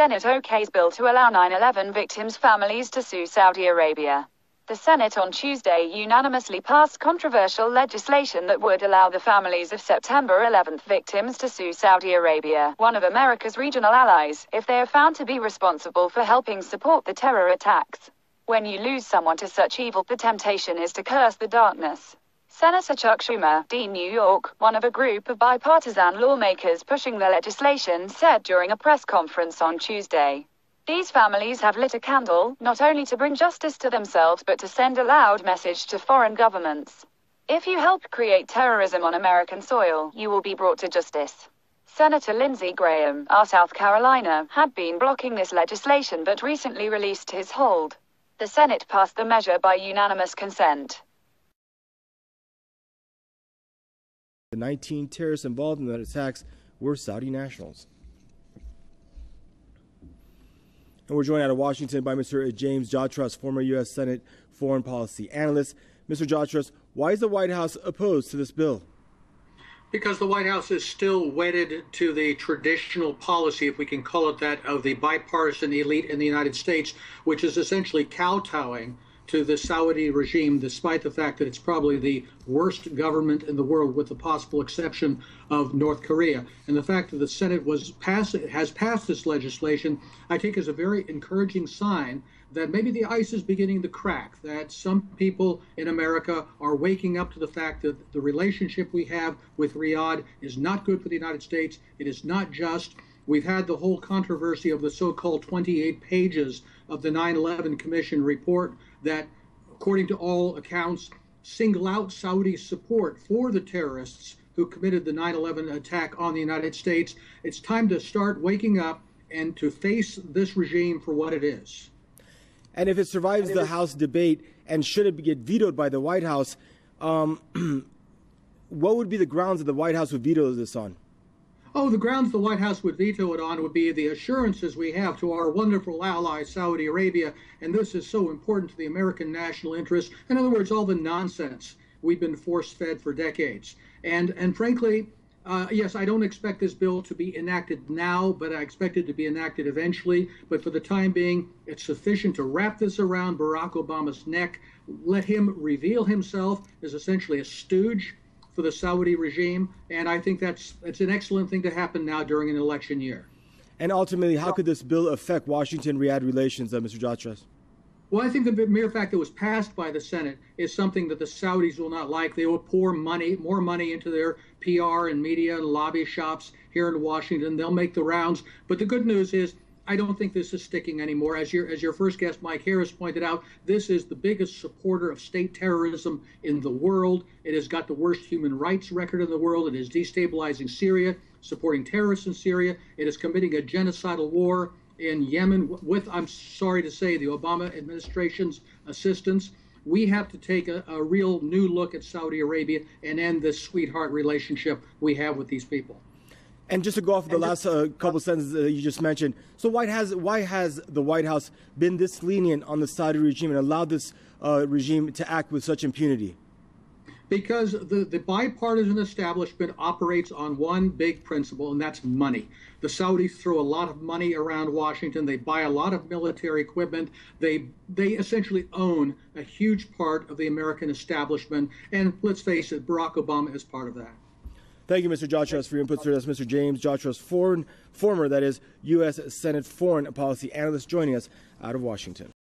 Senate OK's bill to allow 9/11 victims' families to sue Saudi Arabia. The Senate on Tuesday unanimously passed controversial legislation that would allow the families of September 11th victims to sue Saudi Arabia, one of America's regional allies, if they are found to be responsible for helping support the terror attacks. When you lose someone to such evil, the temptation is to curse the darkness. Senator Chuck Schumer, D. New York, one of a group of bipartisan lawmakers pushing the legislation, said during a press conference on Tuesday, "These families have lit a candle, not only to bring justice to themselves but to send a loud message to foreign governments. If you help create terrorism on American soil, you will be brought to justice." Senator Lindsey Graham, of South Carolina, had been blocking this legislation but recently released his hold. The Senate passed the measure by unanimous consent. The 19 terrorists involved in the attacks were Saudi nationals. And we're joined out of Washington by Mr. James Jatras, former U.S. Senate foreign policy analyst. Mr. Jatras, why is the White House opposed to this bill? Because the White House is still wedded to the traditional policy, if we can call it that, of the bipartisan elite in the United States, which is essentially kowtowing to the Saudi regime, despite the fact that it's probably the worst government in the world, with the possible exception of North Korea. And the fact that the Senate has passed this legislation, I think, is a very encouraging sign that maybe the ice is beginning to crack, that some people in America are waking up to the fact that the relationship we have with Riyadh is not good for the United States. It is not just. We've had the whole controversy of the so-called 28 pages of the 9/11 Commission report that, according to all accounts, single out Saudi support for the terrorists who committed the 9/11 attack on the United States. It's time to start waking up and to face this regime for what it is. And if it survives the House debate, and should it get vetoed by the White House, what would be the grounds that the White House would veto this on? Oh, the grounds the White House would veto it on would be the assurances we have to our wonderful ally, Saudi Arabia, and this is so important to the American national interest. In other words, all the nonsense we've been force-fed for decades. And frankly, yes, I don't expect this bill to be enacted now, but I expect it to be enacted eventually. But for the time being, it's sufficient to wrap this around Barack Obama's neck, let him reveal himself as essentially a stooge for the Saudi regime, and I think that's an excellent thing to happen now during an election year. And ultimately, how could this bill affect Washington-Riyadh relations, Mr. Jatras? Well, I think the mere fact that it was passed by the Senate is something that the Saudis will not like. They will pour more money into their PR and media and lobby shops here in Washington. They'll make the rounds. But the good news is, I don't think this is sticking anymore. As your first guest, Mike Harris, pointed out, this is the biggest supporter of state terrorism in the world. It has got the worst human rights record in the world. It is destabilizing Syria, supporting terrorists in Syria. It is committing a genocidal war in Yemen with, I'm sorry to say, the Obama administration's assistance. We have to take a real new look at Saudi Arabia and end this sweetheart relationship we have with these people. And just to go off of the last couple sentences that you just mentioned, so why has the White House been this lenient on the Saudi regime and allowed this regime to act with such impunity? Because the bipartisan establishment operates on one big principle, and that's money. The Saudis throw a lot of money around Washington. They buy a lot of military equipment. They essentially own a huge part of the American establishment. And let's face it, Barack Obama is part of that. Thank you, Mr. Jatras, for your input, sir. That's Mr. James Jatras, former U.S. Senate foreign policy analyst, joining us out of Washington.